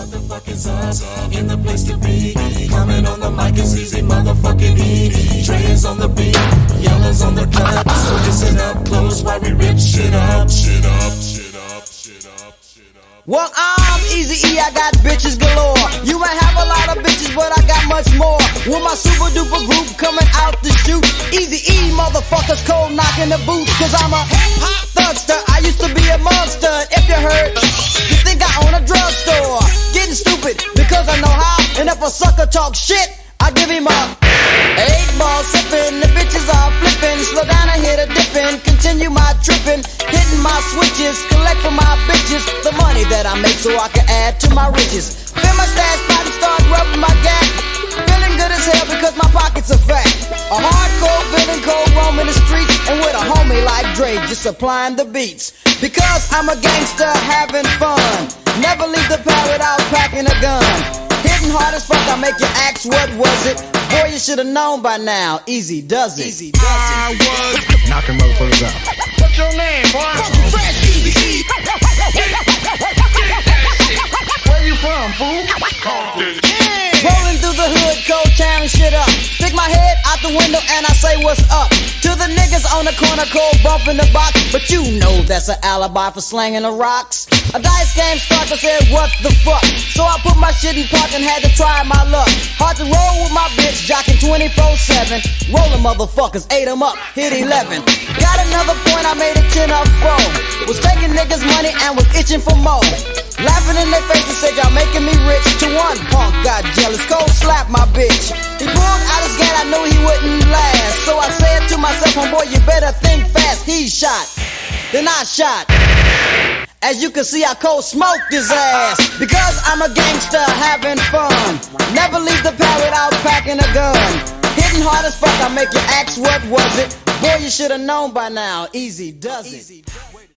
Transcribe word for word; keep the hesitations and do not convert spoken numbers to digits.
motherfucking us in the place to be. Coming on the mic is Eazy motherfucking E. Dre is on the beat, yellows on the cut. So listen up close while we rip shit up, shit up, shit up, shit up, shit up. Well, I'm Eazy-E, I got bitches galore. You might have a lot of bitches, but I got much more. With my super duper group coming out the shoot, Eazy-E motherfuckers cold knocking the boots. Cause I'm a hip hop thugster, I used to be a monster. If you heard, you think I own a drugstore. Getting stupid because I know how. And if a sucker talks shit, I give him a eight ball sipping. The bitches are flipping. Slow down and hit a dipping. Continue my tripping, hitting my switches. Collect for my bitches the money that I make so I can add to my riches. Fill my stash pipe and start rubbing my gap. Feeling good as hell because my pockets are fat. A hardcore feeling cold roaming the streets. And with a homie like Dre just supplying the beats. Because I'm a gangster having fun. Never leave the pad without packing a gun. Hitting hard as fuck, I make you ask what was it. Boy, you should have known by now. Eazy does it. Eazy does it. I was knocking motherfuckers out. What's your name, boy? I'm fresh Eazy-E. Where you from, fool? Rolling through the hood, cold town shit up. Stick my head out the window and I say what's up. To the niggas on the corner, cold bump in the box. But you know that's an alibi for slanging the rocks. A dice game starts, I said, what the fuck? So I put my shit in park and had to try my luck. Hard to roll with my bitch, jocking twenty-four seven. Rolling motherfuckers, ate them up, hit eleven. Got another point, I made it ten up four. Was taking niggas money and was itching for more. Laughing in their faces, said y'all making me rich. To one punk got jealous, cold slapped my bitch. He pulled out his gun, I knew he wouldn't last. So I said to myself, homeboy, you better think fast. He shot, then I shot. As you can see, I cold smoked his ass. Because I'm a gangster having fun. Never leave the pad without packing a gun. Hitting hard as fuck, I make you ask what was it. Boy, you should have known by now. Eazy does it.